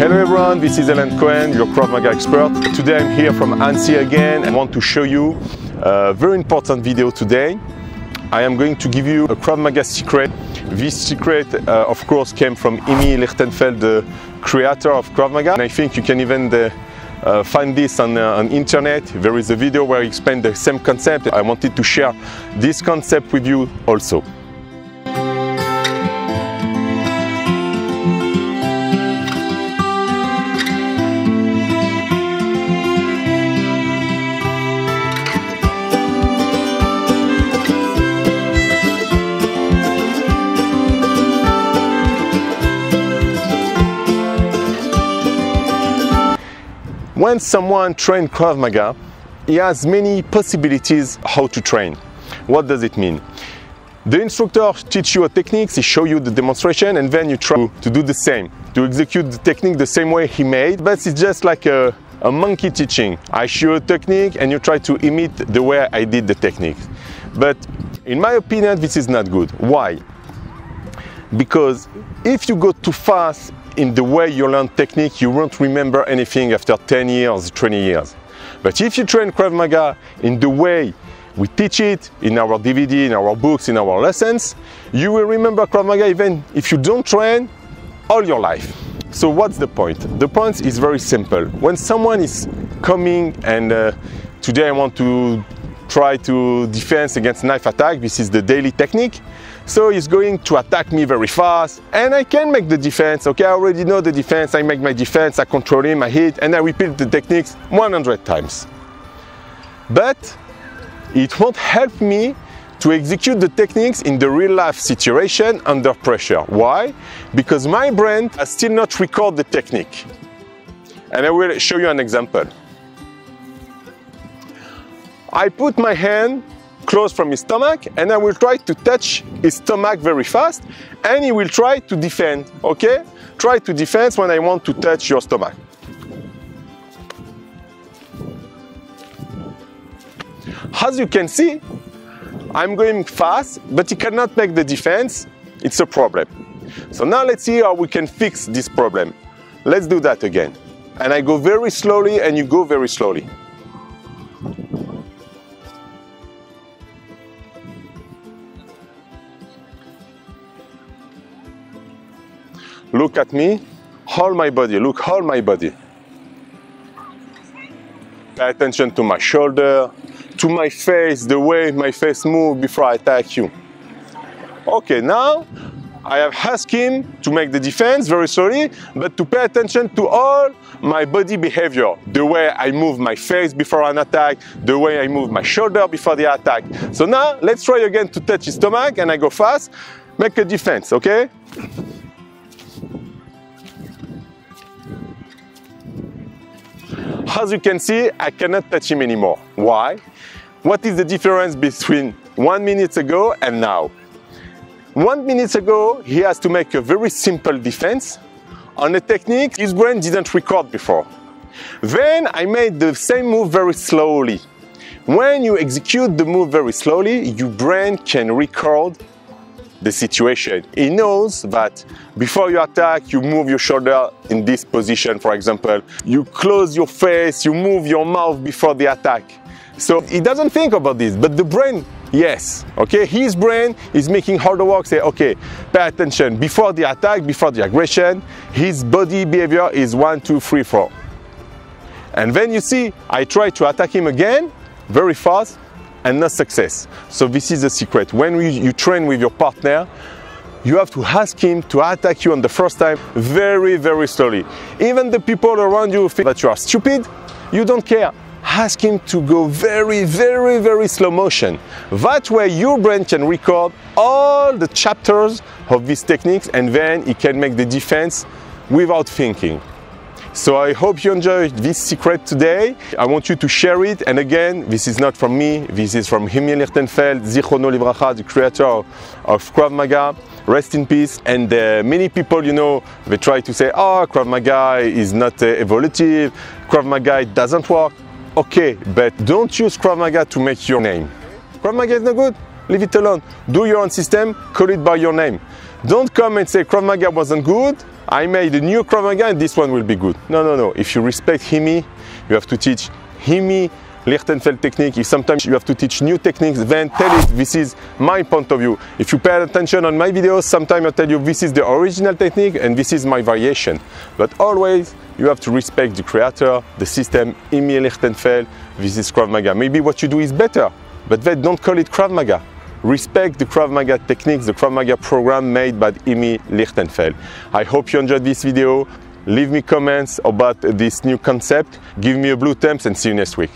Hello everyone, this is Alain Cohen, your Krav Maga expert. Today I'm here from ANSI again and I want to show you a very important video today. I am going to give you a Krav Maga secret. This secret, of course, came from Imi Lichtenfeld, the creator of Krav Maga. And I think you can even find this on internet. There is a video where I explain the same concept. I wanted to share this concept with you also. When someone trains Krav Maga, he has many possibilities how to train. What does it mean? The instructor teaches you a technique, he shows you the demonstration, and then you try to do the same, to execute the technique the same way he made. But it's just like a monkey teaching. I show you a technique and you try to imitate the way I did the technique. But in my opinion, this is not good. Why? Because if you go too fast in the way you learn technique, you won't remember anything after 10 years, 20 years. But if you train Krav Maga in the way we teach it, in our DVD, in our books, in our lessons, you will remember Krav Maga even if you don't train all your life. So what's the point? The point is very simple. When someone is coming and today I want to try to defense against knife attack, this is the daily technique. So he's going to attack me very fast and I can make the defense, okay, I already know the defense, I make my defense, I control him, I hit, and I repeat the techniques 100 times. But it won't help me to execute the techniques in the real life situation under pressure. Why? Because my brain has still not recorded the technique. And I will show you an example. I put my hand close from his stomach and I will try to touch his stomach very fast and he will try to defend, okay? Try to defend when I want to touch your stomach. As you can see, I'm going fast, but he cannot make the defense. It's a problem. So now let's see how we can fix this problem. Let's do that again. And I go very slowly and you go very slowly. Look at me, hold my body, look, hold my body. Pay attention to my shoulder, to my face, the way my face moves before I attack you. Okay, now I have asked him to make the defense very slowly, but to pay attention to all my body behavior, the way I move my face before an attack, the way I move my shoulder before the attack. So now let's try again to touch his stomach and I go fast, make a defense, okay? As you can see, I cannot touch him anymore. Why? What is the difference between 1 minute ago and now? 1 minute ago, he has to make a very simple defense on a technique his brain didn't record before. Then I made the same move very slowly. When you execute the move very slowly, your brain can record the situation. He knows that before you attack, you move your shoulder in this position, for example. You close your face, you move your mouth before the attack. So he doesn't think about this, but the brain, yes. Okay, his brain is making all the work, say, okay, pay attention. Before the attack, before the aggression, his body behavior is 1, 2, 3, 4. And then you see, I try to attack him again, very fast, and not success. So this is the secret. When you train with your partner, you have to ask him to attack you on the first time very, very slowly. Even the people around you think that you are stupid, you don't care. Ask him to go very, very, very slow motion. That way your brain can record all the chapters of these techniques and then he can make the defense without thinking. So I hope you enjoyed this secret today. I want you to share it. And again, this is not from me. This is from Imi Lichtenfeld, Zichono Livraha, the creator of Krav Maga. Rest in peace. And many people, you know, they try to say, oh, Krav Maga is not evolutive. Krav Maga doesn't work. Okay, but don't use Krav Maga to make your name. Krav Maga is not good. Leave it alone. Do your own system. Call it by your name. Don't come and say Krav Maga wasn't good, I made a new Krav Maga and this one will be good. No, no, no. If you respect Imi, you have to teach Imi Lichtenfeld technique. If sometimes you have to teach new techniques, then tell it, this is my point of view. If you pay attention on my videos, sometimes I tell you this is the original technique and this is my variation. But always, you have to respect the creator, the system, Imi Lichtenfeld, this is Krav Maga. Maybe what you do is better, but then don't call it Krav Maga. Respect the Krav Maga techniques, the Krav Maga program made by Imi Lichtenfeld. I hope you enjoyed this video. Leave me comments about this new concept. Give me a blue thumbs and see you next week.